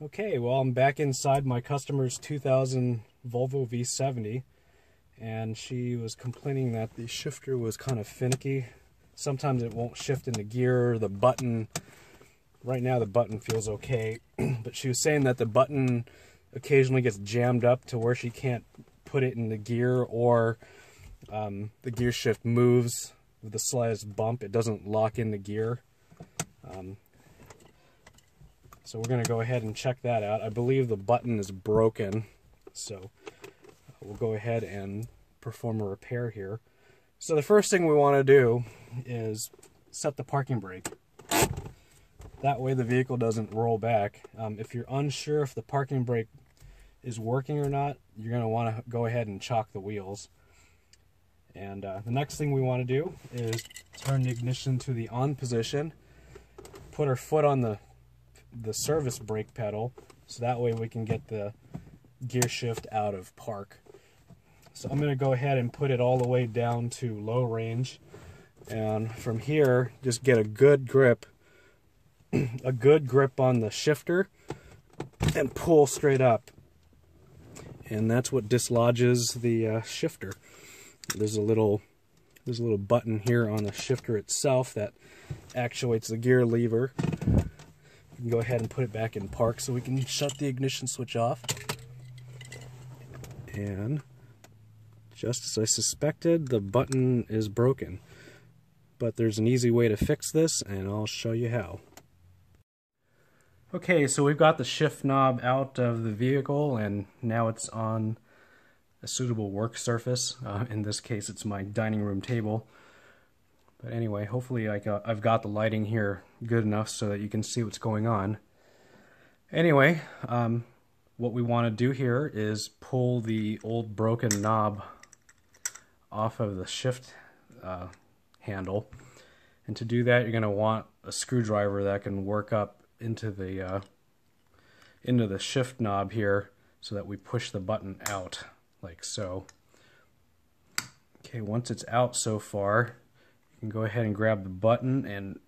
Okay, well, I'm back inside my customer's 2000 Volvo V70, and she was complaining that the shifter was kind of finicky. Sometimes it won't shift into gear, or the button. Right now the button feels okay, but she was saying that the button occasionally gets jammed up to where she can't put it in the gear, or the gear shift moves with the slightest bump. It doesn't lock in the gear. So we're going to go ahead and check that out. I believe the button is broken, so we'll go ahead and perform a repair here. So the first thing we want to do is set the parking brake. That way the vehicle doesn't roll back. If you're unsure if the parking brake is working or not, you're going to want to go ahead and chock the wheels. And the next thing we want to do is turn the ignition to the on position, put our foot on the service brake pedal, so that way we can get the gear shift out of park. So I'm going to go ahead and put it all the way down to low range, and from here just get a good grip on the shifter and pull straight up, and that's what dislodges the shifter. There's a little button here on the shifter itself that actuates the gear lever. We can go ahead and put it back in park, so we can shut the ignition switch off. And just as I suspected, the button is broken. But there's an easy way to fix this, and I'll show you how. Okay, so we've got the shift knob out of the vehicle, and now it's on a suitable work surface. In this case, it's my dining room table. But anyway, hopefully I've got the lighting here good enough so that you can see what's going on. Anyway, what we want to do here is pull the old broken knob off of the shift handle. And to do that, you're going to want a screwdriver that can work up into the shift knob here, so that we push the button out like so. Okay, once it's out so far, you can go ahead and grab the button and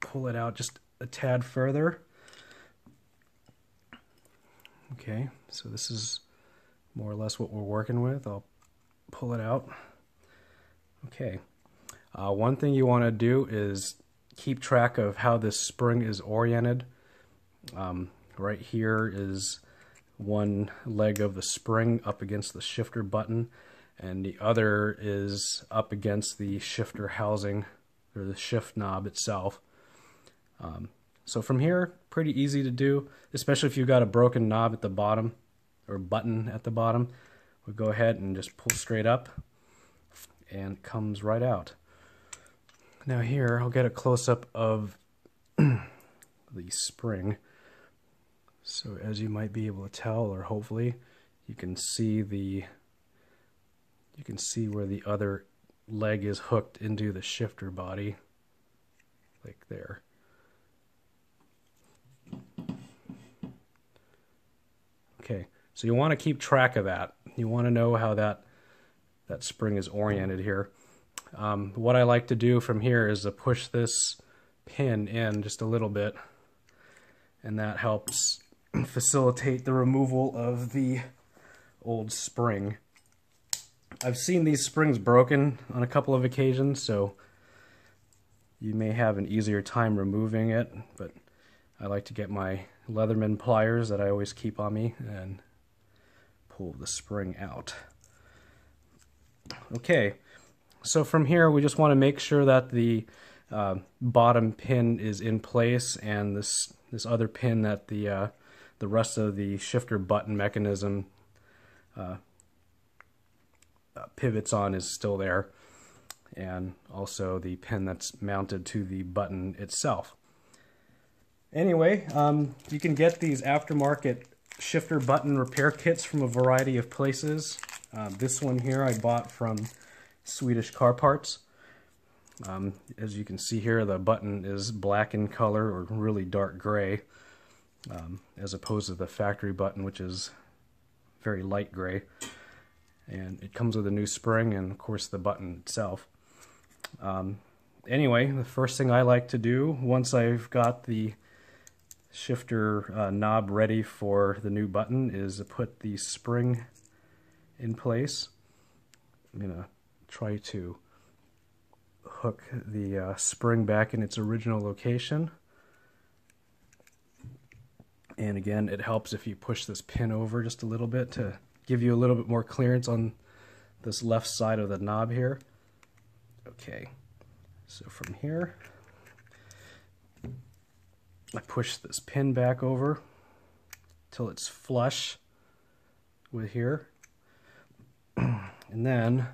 pull it out just a tad further. Okay, so this is more or less what we're working with. I'll pull it out. Okay, one thing you want to do is keep track of how this spring is oriented. Right here is one leg of the spring up against the shifter button, and the other is up against the shifter housing, or the shift knob itself. So from here, pretty easy to do, especially if you've got a broken knob at the bottom, or button at the bottom. We'll go ahead and just pull straight up, and it comes right out. Now here, I'll get a close-up of the spring. So as you might be able to tell, or hopefully, you can see where the other leg is hooked into the shifter body, like there. Okay, so you want to keep track of that. You want to know how that spring is oriented here. What I like to do from here is to push this pin in just a little bit, and that helps facilitate the removal of the old spring. I've seen these springs broken on a couple of occasions, so you may have an easier time removing it, but I like to get my Leatherman pliers that I always keep on me and pull the spring out. Okay, so from here we just want to make sure that the bottom pin is in place, and this other pin that the rest of the shifter button mechanism pivots on is still there, and also the pin that's mounted to the button itself. Anyway, you can get these aftermarket shifter button repair kits from a variety of places. This one here I bought from Swedish Car Parts. As you can see here, the button is black in color, or really dark gray, as opposed to the factory button, which is very light gray. And it comes with a new spring and, of course, the button itself. Anyway, the first thing I like to do once I've got the shifter knob ready for the new button is to put the spring in place. I'm gonna try to hook the spring back in its original location. And again, it helps if you push this pin over just a little bit to give you a little bit more clearance on this left side of the knob here. Okay, so from here, I push this pin back over till it's flush with here. And then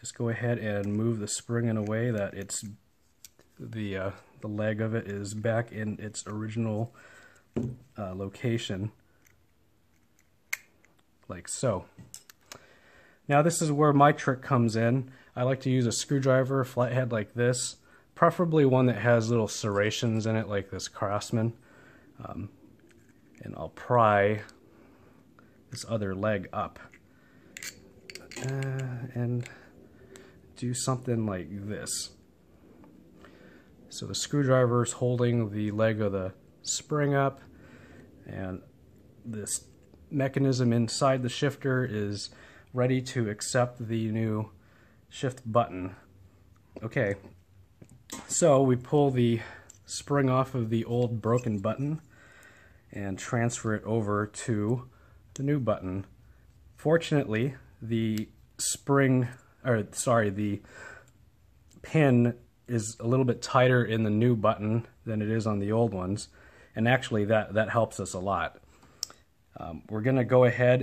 just go ahead and move the spring in a way that it's the leg of it is back in its original location, like so. Now this is where my trick comes in. I like to use a screwdriver, flathead like this, preferably one that has little serrations in it like this Craftsman, and I'll pry this other leg up and do something like this. So the screwdriver is holding the leg of the spring up, and this mechanism inside the shifter is ready to accept the new shift button. Okay, so we pull the spring off of the old broken button and transfer it over to the new button. Fortunately, the spring, or sorry, the pin is a little bit tighter in the new button than it is on the old ones, and actually that helps us a lot. We're gonna go ahead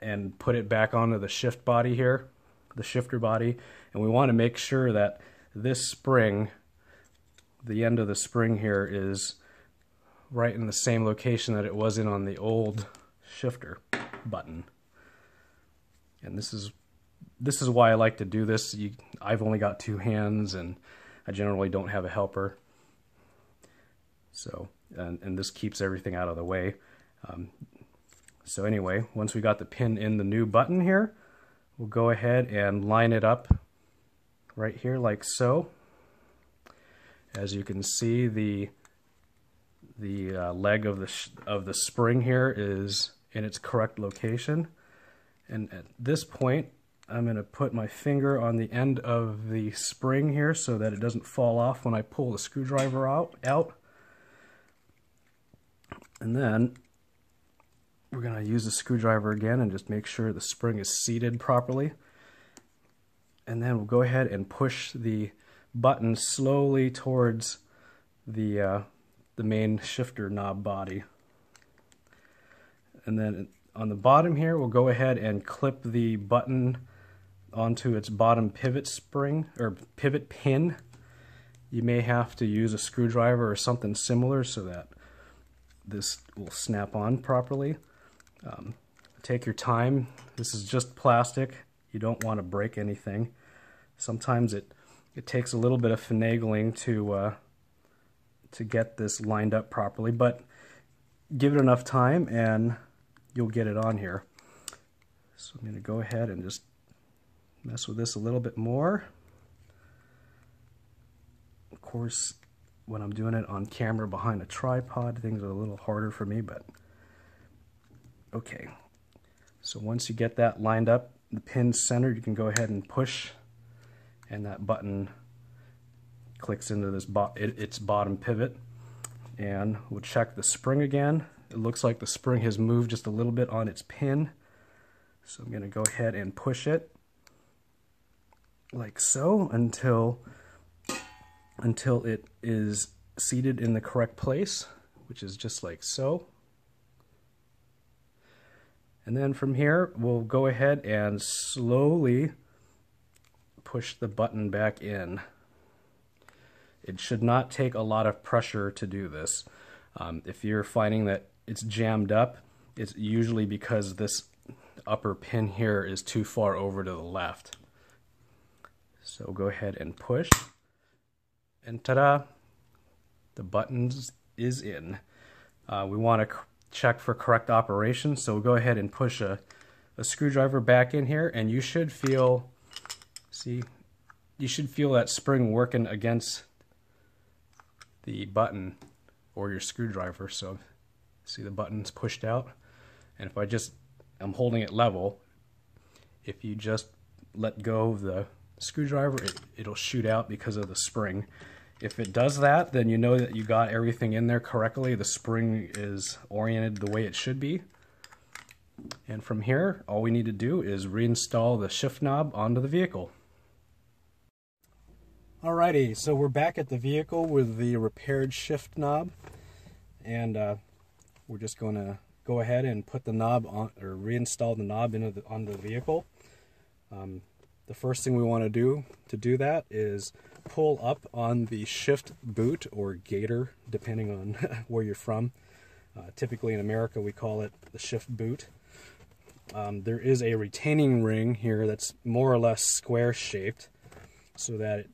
and put it back onto the shift body here, the shifter body, and we want to make sure that this spring, the end of the spring here, is right in the same location that it was in on the old shifter button. And this is why I like to do this. I've only got two hands and I generally don't have a helper, so and this keeps everything out of the way. So anyway, once we got the pin in the new button here, we'll go ahead and line it up right here like so. As you can see, the leg of the spring here is in its correct location. And at this point, I'm going to put my finger on the end of the spring here so that it doesn't fall off when I pull the screwdriver out. And then we're going to use the screwdriver again and just make sure the spring is seated properly. And then we'll go ahead and push the button slowly towards the main shifter knob body. And then on the bottom here, we'll go ahead and clip the button onto its bottom pivot spring, or pivot pin. You may have to use a screwdriver or something similar so that this will snap on properly. Take your time. This is just plastic. You don't want to break anything. Sometimes it takes a little bit of finagling to get this lined up properly, but give it enough time and you'll get it on here. So I'm going to go ahead and just mess with this a little bit more. Of course, when I'm doing it on camera behind a tripod, things are a little harder for me, but okay. So once you get that lined up, the pin's centered, you can go ahead and push, and that button clicks into this its bottom pivot. And we'll check the spring again. It looks like the spring has moved just a little bit on its pin, so I'm going to go ahead and push it like so until it is seated in the correct place, which is just like so. And then from here, we'll go ahead and slowly push the button back in. It should not take a lot of pressure to do this. If you're finding that it's jammed up, it's usually because this upper pin here is too far over to the left. So go ahead and push, and ta-da, the button is in. We want to check for correct operation, so we'll go ahead and push a screwdriver back in here, and you should feel, see, you should feel that spring working against the button or your screwdriver. So see the button's pushed out, and if I'm holding it level, if you just let go of the screwdriver, it'll shoot out because of the spring. If it does that, then you know that you got everything in there correctly. The spring is oriented the way it should be. And from here, all we need to do is reinstall the shift knob onto the vehicle. Alrighty, so we're back at the vehicle with the repaired shift knob, and we're just going to go ahead and put the knob on, or reinstall the knob onto the vehicle. The first thing we want to do that is pull up on the shift boot or gator, depending on where you're from. Typically in America we call it the shift boot. There is a retaining ring here that's more or less square shaped, so that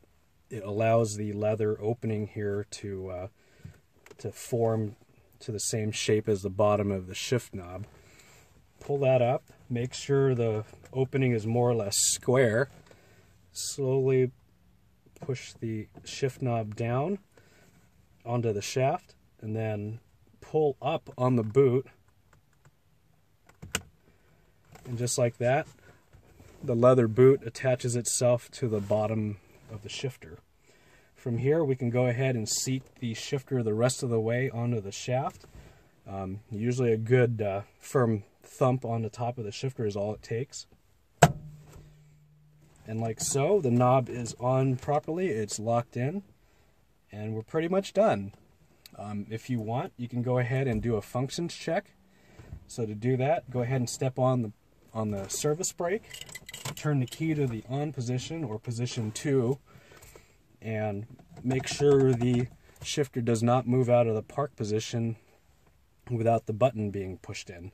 it allows the leather opening here to form to the same shape as the bottom of the shift knob. Pull that up, make sure the opening is more or less square. Slowly push the shift knob down onto the shaft, and then pull up on the boot, and just like that, the leather boot attaches itself to the bottom of the shifter. From here we can go ahead and seat the shifter the rest of the way onto the shaft. Usually a good firm thump on the top of the shifter is all it takes. And like so, the knob is on properly, it's locked in, and we're pretty much done. If you want, you can go ahead and do a functions check. So to do that, go ahead and step on the service brake, turn the key to the on position or position 2, and make sure the shifter does not move out of the park position without the button being pushed in.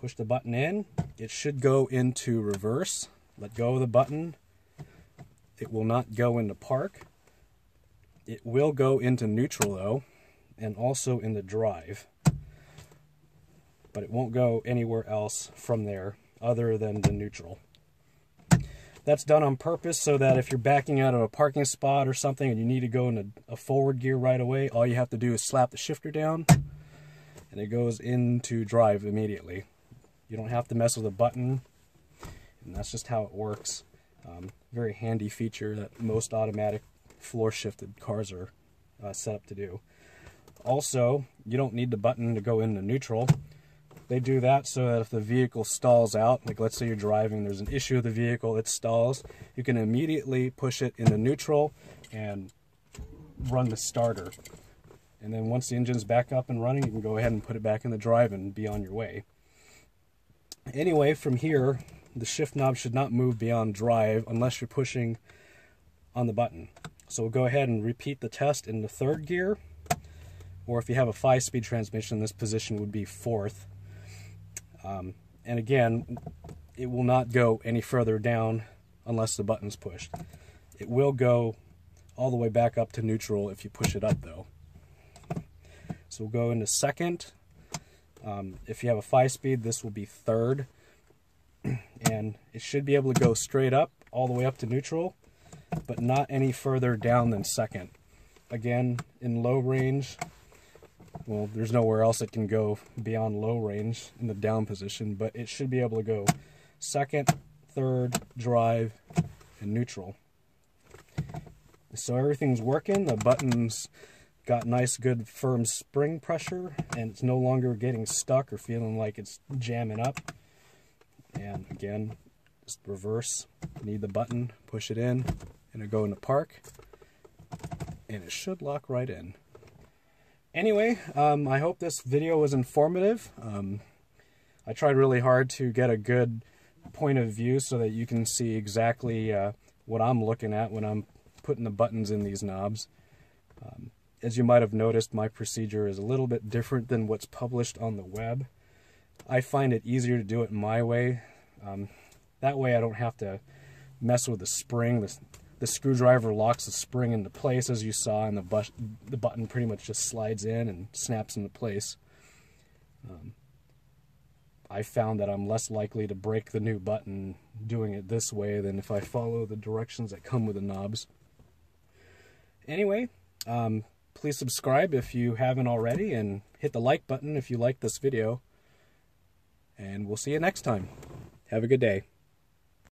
Push the button in, it should go into reverse. Let go of the button, it will not go into park. It will go into neutral though, and also into drive, but it won't go anywhere else from there other than the neutral. That's done on purpose so that if you're backing out of a parking spot or something and you need to go into a forward gear right away, all you have to do is slap the shifter down and it goes into drive immediately. You don't have to mess with the button, and that's just how it works. Very handy feature that most automatic floor shifted cars are set up to do. Also, you don't need the button to go into neutral. They do that so that if the vehicle stalls out, like let's say you're driving, there's an issue with the vehicle, it stalls, you can immediately push it into neutral and run the starter. And then once the engine's back up and running, you can go ahead and put it back in the drive and be on your way. Anyway, from here, the shift knob should not move beyond drive unless you're pushing on the button. So we'll go ahead and repeat the test in the 3rd gear, or if you have a 5-speed transmission, this position would be 4th. And again, it will not go any further down unless the button's pushed. It will go all the way back up to neutral if you push it up though. So we'll go into 2nd. If you have a 5-speed, this will be 3rd. And it should be able to go straight up, all the way up to neutral, but not any further down than 2nd. Again, in low range, well, there's nowhere else it can go beyond low range in the down position, but it should be able to go 2nd, 3rd, drive, and neutral. So everything's working, the button's got nice good firm spring pressure, and it's no longer getting stuck or feeling like it's jamming up. And again, just reverse, need the button, push it in, and it'll go into park, and it should lock right in. Anyway, I hope this video was informative. I tried really hard to get a good point of view so that you can see exactly what I'm looking at when I'm putting the buttons in these knobs. As you might have noticed, my procedure is a little bit different than what's published on the web. I find it easier to do it my way. That way I don't have to mess with the spring. The screwdriver locks the spring into place, as you saw, and the button pretty much just slides in and snaps into place. I found that I'm less likely to break the new button doing it this way than if I follow the directions that come with the knobs. Anyway, Please subscribe if you haven't already, and hit the like button if you like this video. And we'll see you next time. Have a good day.